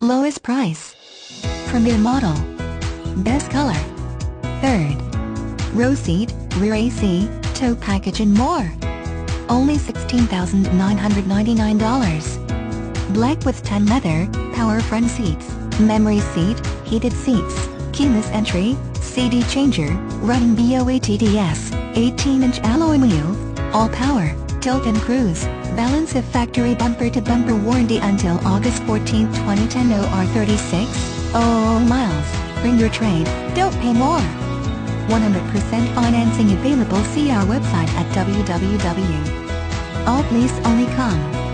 Lowest price. Premier model. Best color. Third. Row seat, rear AC, tow package and more. Only $16,999. Black with tan leather, power front seats, memory seat, heated seats, keyless entry, CD changer, running BOATDS, 18-inch alloy wheels, all power, tilt and cruise, balance of factory bumper-to-bumper warranty until August 14, 2010. OR 36,000 miles. Bring your trade, don't pay more. 100% financing available. See our website at www.allleaseonly.com.